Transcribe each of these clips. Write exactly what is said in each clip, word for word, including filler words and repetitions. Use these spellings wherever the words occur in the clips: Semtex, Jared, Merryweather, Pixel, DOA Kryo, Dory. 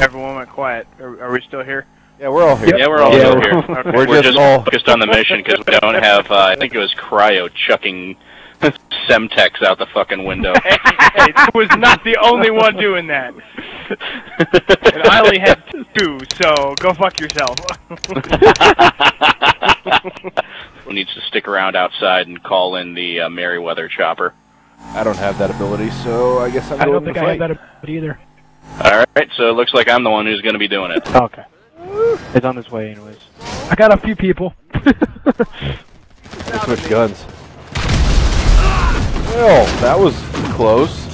Everyone went quiet. Are, are we still here? Yeah, we're all here. Yeah, we're all yeah, still we're, here. Okay. We're, we're just all focused on the mission because we don't have, uh, I think it was Cryo chucking Semtex out the fucking window. Hey, hey, I was not the only one doing that. And I only had two, so go fuck yourself. Who needs to stick around outside and call in the uh, Merryweather chopper? I don't have that ability, so I guess I'm going to fight. I don't think I have that ability either. Alright, so it looks like I'm the one who's going to be doing it. Okay. It's on his way anyways. I got a few people. I switched guns. Well, that was close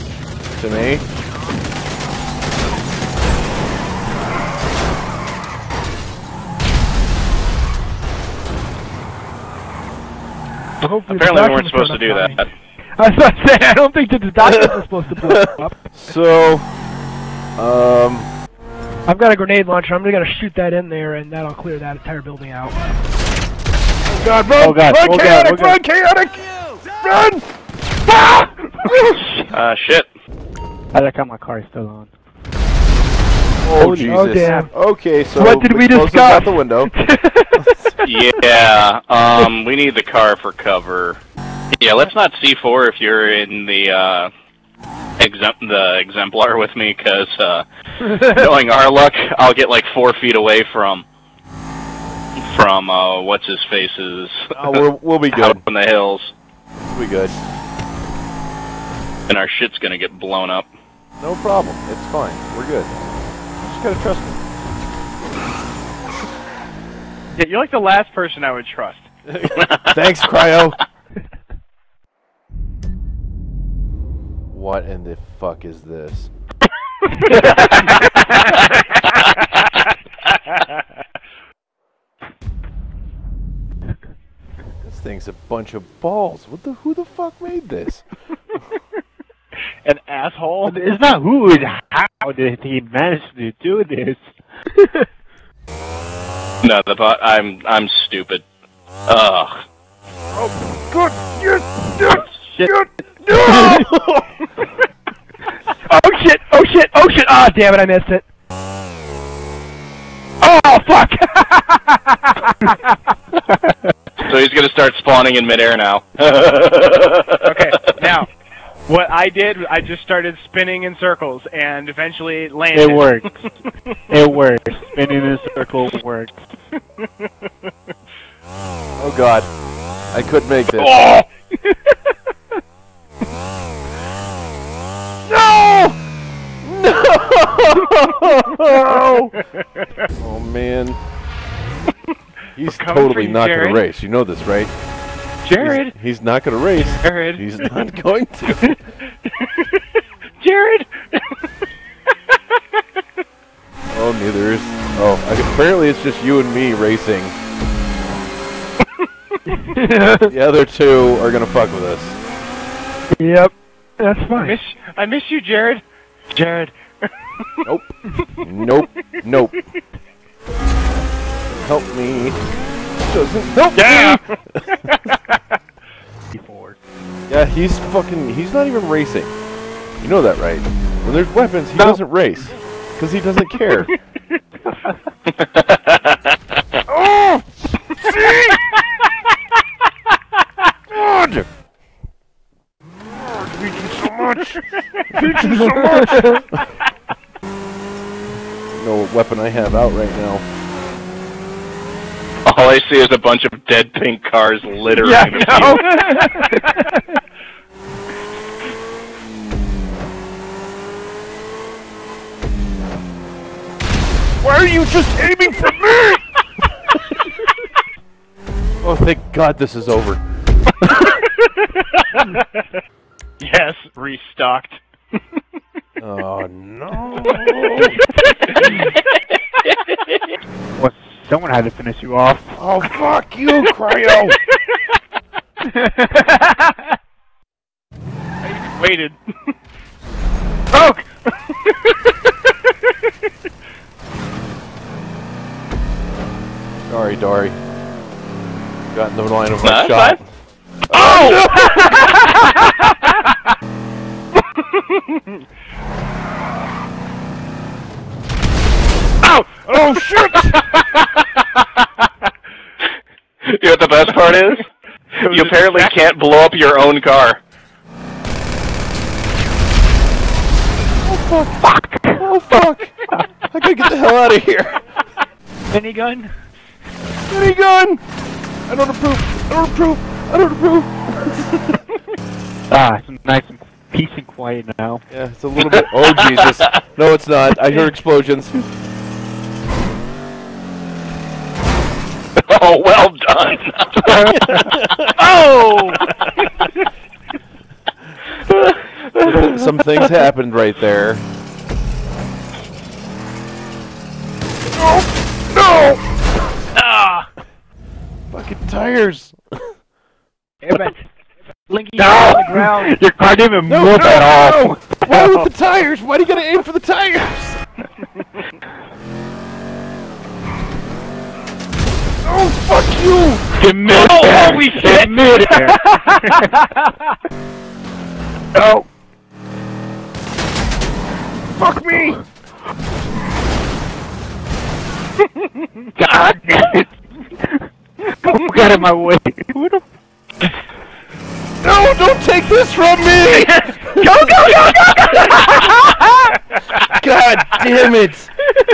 to me. Apparently we weren't supposed to do that. I was about to say, I don't think that the doctors are supposed to blow up. So, um... I've got a grenade launcher, I'm gonna shoot that in there and that'll clear that entire building out. Oh god, run! Oh god. Run, oh chaotic, god. Run, chaotic! Run! Run! Ah! uh, shit. I like how my car is still on. Oh, oh Jesus. Oh, damn. Okay, so what did we, we discuss? Out the window. Yeah, um, we need the car for cover. Yeah, let's not C four if you're in the, uh, exemp the exemplar with me, because, uh, knowing our luck, I'll get like four feet away from, from, uh, what's-his-face's. Oh, we're, we'll be good. Out in the hills. We'll be good. And our shit's gonna get blown up. No problem. It's fine. We're good. Just gotta trust me. Yeah, you're like the last person I would trust. Thanks, Cryo. What in the fuck is this? This thing's a bunch of balls. What the? Who the fuck made this? An asshole? It's not who, it's how did he manage to do this? No, the bot. I'm I'm stupid. Ugh. Oh god! Yes, yes, shit! Yes, no! Oh shit! Oh shit! Oh shit! Ah, oh, damn it! I missed it. Oh fuck! So he's gonna start spawning in midair now. Okay, now what I did, I just started spinning in circles, and eventually it landed. It worked. It worked. Spinning in circles worked. Oh god, I could make this. Oh! No! No! Oh man, he's totally not going to race. You know this, right? Jared! He's, he's not going to race. Jared! He's not going to. Jared! Oh, neither is. Oh, apparently it's just you and me racing. The other two are going to fuck with us. Yep. That's fine. I miss, I miss you, Jared. Jared. Nope. Nope. Nope. Help me. Doesn't help yeah. Me. Yeah, he's fucking, he's not even racing. You know that, right? When there's weapons, he no. doesn't race. Because he doesn't care. Oh! See? God! God, we do so much! We do so much! You know what weapon I have out right now. All I see is a bunch of dead pink cars littering yeah, the field. Why are you just aiming for me? Oh, thank God this is over. Yes, restocked. Oh, no. What's someone had to finish you off. Oh, fuck you, Cryo! I waited. Oh! Sorry, Dory. Got in the line of my shot. Fine. Oh! Oh! Ow! Oh, shit! You know what the best part is? You apparently can't blow up your own car. Oh, fuck! Oh, fuck! I gotta get the hell out of here. Minigun? Minigun! I don't approve! I don't approve! I don't approve! Ah, it's nice and peace and quiet now. Yeah, it's a little bit. Oh, Jesus. No, it's not. I heard explosions. Oh, well done! Oh! Some things happened right there. No! No! Ah! Fucking tires! Airbag! Linky no! On the ground! Your car didn't even no, move no, at all! No. Why with the tires? Why do you gotta aim for the tires? Oh, fuck you! Get mid oh, air. Holy shit! Get mid air. No! Fuck me! God damn it! Come get out of my way! Who the f- No! Don't take this from me! Go, go, go, go, go! God damn it!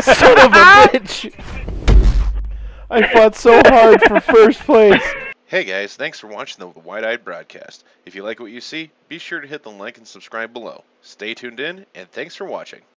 Son of a bitch! I fought so hard for first place! Hey guys, thanks for watching the Wide-Eyed Broadcast. If you like what you see, be sure to hit the like and subscribe below. Stay tuned in, and thanks for watching.